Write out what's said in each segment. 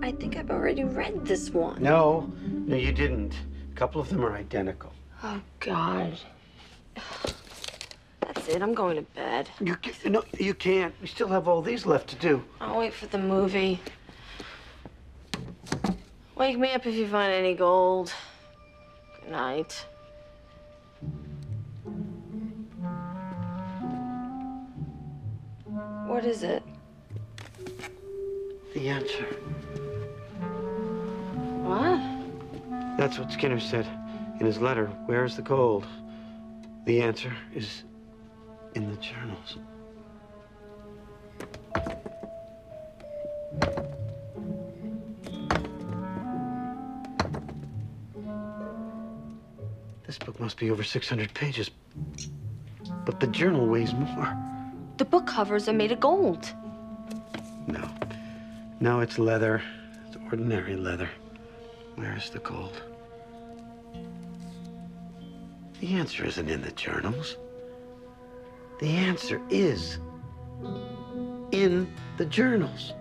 I think I've already read this one. No, you didn't. A couple of them are identical. Oh, God. That's it. I'm going to bed. No, you can't. We still have all these left to do. I'll wait for the movie. Wake me up if you find any gold. Good night. What is it? The answer. What? That's what Skinner said in his letter. Where is the gold? The answer is in the journals. This book must be over 600 pages, but the journal weighs more. The book covers are made of gold. No, it's leather. It's ordinary leather. Where is the gold? The answer isn't in the journals. The answer is in the journals.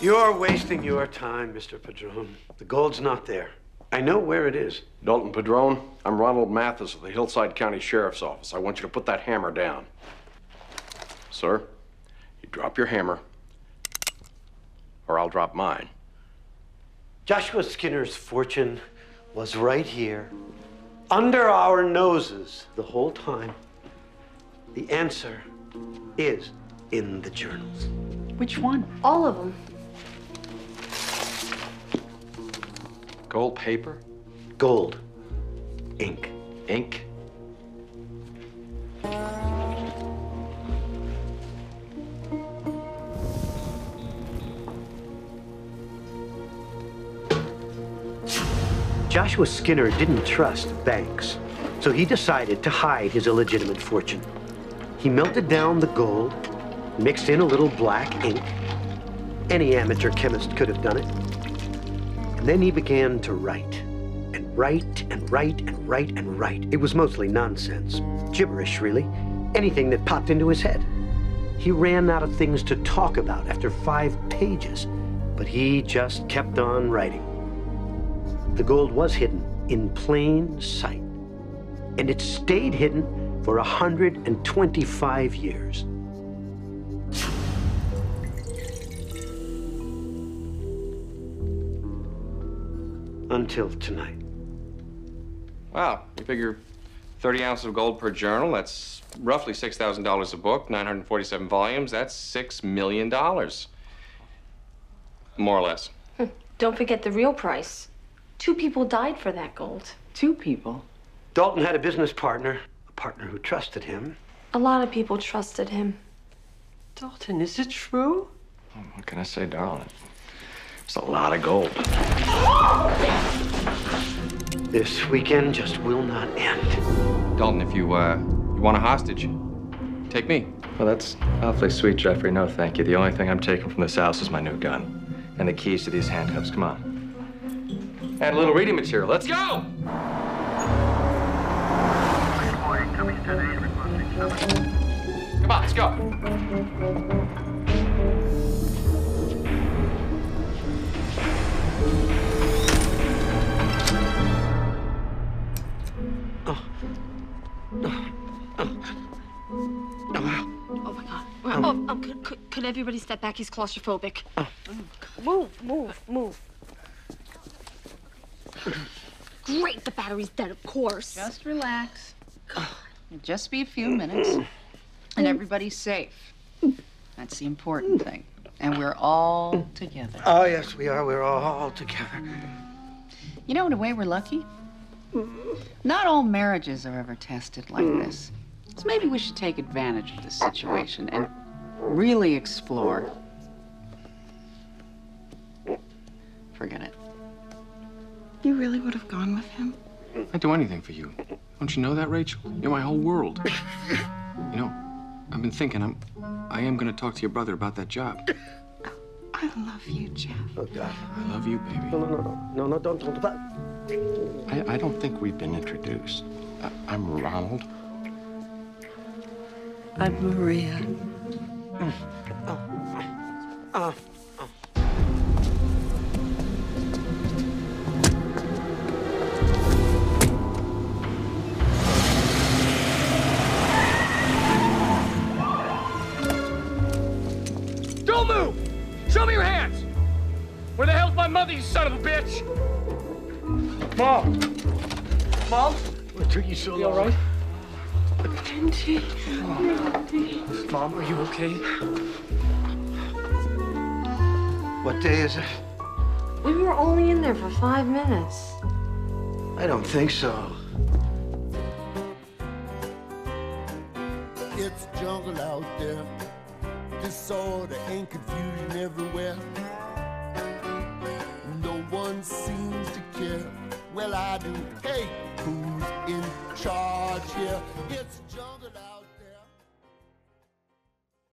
You're wasting your time, Mr. Padron. The gold's not there. I know where it is. Dalton Padron, I'm Ronald Mathis of the Hillside County Sheriff's Office. I want you to put that hammer down. Sir, you drop your hammer, or I'll drop mine. Joshua Skinner's fortune was right here, under our noses the whole time. The answer is in the journals. Which one? All of them. Gold paper? Gold. Ink. Ink? Joshua Skinner didn't trust banks, so he decided to hide his illegitimate fortune. He melted down the gold, mixed in a little black ink. Any amateur chemist could have done it. And then he began to write, and write, and write, and write, and write. It was mostly nonsense, gibberish, really, anything that popped into his head. He ran out of things to talk about after 5 pages, but he just kept on writing. The gold was hidden in plain sight, and it stayed hidden for 125 years. Until tonight. Wow, you figure 30 ounces of gold per journal, that's roughly $6,000 a book, 947 volumes, that's $6 million. More or less. Don't forget the real price. 2 people died for that gold. 2 people? Dalton had a business partner, a partner who trusted him. A lot of people trusted him. Dalton, is it true? What can I say, darling? It's a lot of gold. This weekend just will not end. Dalton, if you want a hostage, take me. Well, that's awfully sweet, Jeffrey. No, thank you. The only thing I'm taking from this house is my new gun and the keys to these handcuffs. Come on. And a little reading material. Let's go! Come on, let's go. Could everybody step back? He's claustrophobic. Move. Great, the battery's dead, of course. Just relax. It'll just be a few minutes, and everybody's safe. That's the important thing. And we're all together. Oh, yes, we are. We're all together. You know, in a way, we're lucky. Not all marriages are ever tested like this. So maybe we should take advantage of this situation and really explore. Forget it. You really would have gone with him? I'd do anything for you. Don't you know that, Rachel? You're my whole world. You know, I've been thinking I am going to talk to your brother about that job. I love you, Jeff. I love you, baby. No, don't. I don't think we've been introduced. I'm Ronald. I'm Maria. Don't move! Show me your hands! Where the hell's my mother, you son of a bitch? Mom! Mom? What took you so long? You all right? Andy. Oh. Mom, are you okay? What day is it? We were only in there for 5 minutes. I don't think so. It's jungle out there. Disorder and confusion everywhere. No one seems to care. Well, I do. Hey, who's in charge here? It's jungle out there.